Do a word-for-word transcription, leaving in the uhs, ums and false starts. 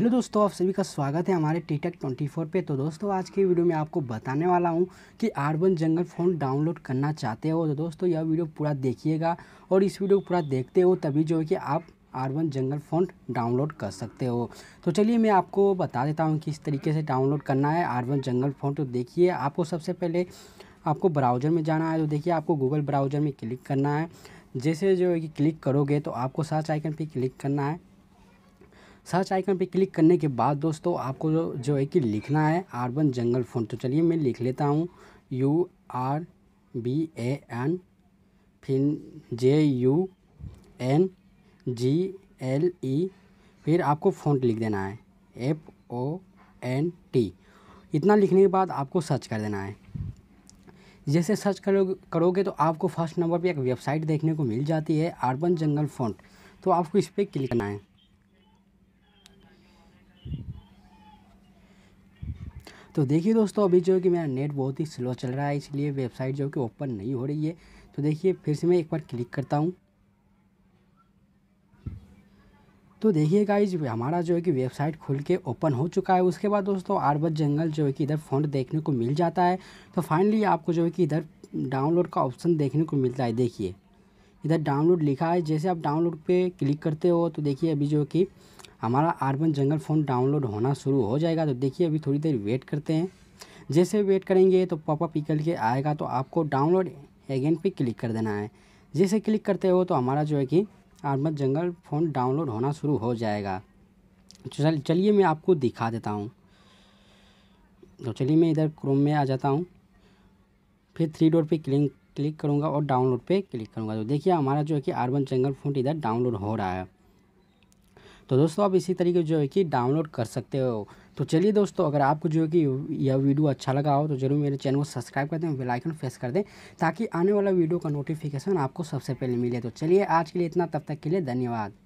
Hello दोस्तों, आप सभी का स्वागत है हमारे टीटेक चौबीस पे। तो दोस्तों आज की वीडियो में आपको बताने वाला हूं कि अर्बन जंगल फ़ोन डाउनलोड करना चाहते हो तो दोस्तों यह वीडियो पूरा देखिएगा और इस वीडियो को पूरा देखते हो तभी जो है कि आप अर्बन जंगल फ़ोन डाउनलोड कर सकते हो। तो चलिए मैं आपको बता देता हूँ किस तरीके से डाउनलोड करना है अर्बन जंगल फ़ोन। तो देखिए आपको सबसे पहले आपको ब्राउज़र में जाना है। तो देखिए आपको गूगल ब्राउज़र में क्लिक करना है। जैसे जो है कि क्लिक करोगे तो आपको सर्च आइकन पर क्लिक करना है। सर्च आइकन पे क्लिक करने के बाद दोस्तों आपको जो जो है कि लिखना है अर्बन जंगल फ़ोन। तो चलिए मैं लिख लेता हूँ U R B A N फिर J U N G L E फिर आपको फ़ॉन्ट लिख देना है एफ ओ एन टी। इतना लिखने के बाद आपको सर्च कर देना है। जैसे सर्च करोगे करोगे तो आपको फर्स्ट नंबर पे एक वेबसाइट देखने को मिल जाती है अर्बन जंगल फ़ोन। तो आपको इस पर क्लिक करना है। तो देखिए दोस्तों अभी जो है कि मेरा नेट बहुत ही स्लो चल रहा है इसलिए वेबसाइट जो कि ओपन नहीं हो रही है। तो देखिए फिर से मैं एक बार क्लिक करता हूँ। तो देखिए गाइज हमारा जो है कि वेबसाइट खुल के ओपन हो चुका है। उसके बाद दोस्तों अर्बन जंगल जो है कि इधर फ़ॉन्ट देखने को मिल जाता है। तो फाइनली आपको जो है कि इधर डाउनलोड का ऑप्शन देखने को मिलता है। देखिए इधर डाउनलोड लिखा है। जैसे आप डाउनलोड पर क्लिक करते हो तो देखिए अभी जो कि हमारा अर्बन जंगल फ़ोन डाउनलोड होना शुरू हो जाएगा। तो देखिए अभी थोड़ी देर वेट करते हैं। जैसे वेट करेंगे तो पॉपअप निकल के आएगा। तो आपको डाउनलोड अगेन पे क्लिक कर देना है। जैसे क्लिक करते हो तो हमारा जो है कि अर्बन जंगल फ़ोन डाउनलोड होना शुरू हो जाएगा। चल चलिए मैं आपको दिखा देता हूँ। तो चलिए मैं इधर क्रोम में आ जाता हूँ। फिर थ्री डॉट पे क्लिक क्लिक करूँगा और डाउनलोड पर क्लिक करूँगा। तो देखिए हमारा जो है कि अर्बन जंगल फ़ोन इधर डाउनलोड हो रहा है। तो दोस्तों आप इसी तरीके जो है कि डाउनलोड कर सकते हो। तो चलिए दोस्तों अगर आपको जो है कि यह वीडियो अच्छा लगा हो तो जरूर मेरे चैनल को सब्सक्राइब कर दें, बेल आइकन प्रेस कर दें ताकि आने वाला वीडियो का नोटिफिकेशन आपको सबसे पहले मिले। तो चलिए आज के लिए इतना, तब तक के लिए धन्यवाद।